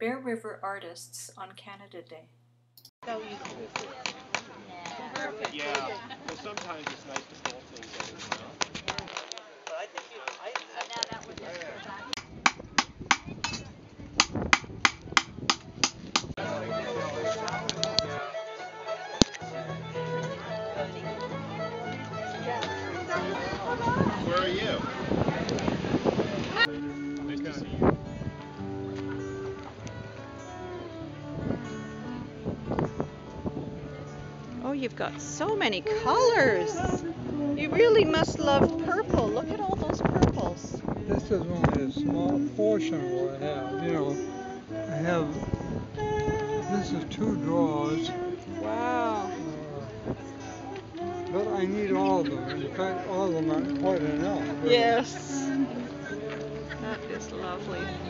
Bear River Artists on Canada Day. Yeah, well, sometimes it's nice to pull things out of the ground. But I think that would be where are you? Nice to see you. Oh, you've got so many colors. You really must love purple. Look at all those purples. This is only a small portion of what I have. You know, I have, this is 2 drawers. Wow. But I need all of them. In fact, all of them aren't quite enough. Yes. That is lovely.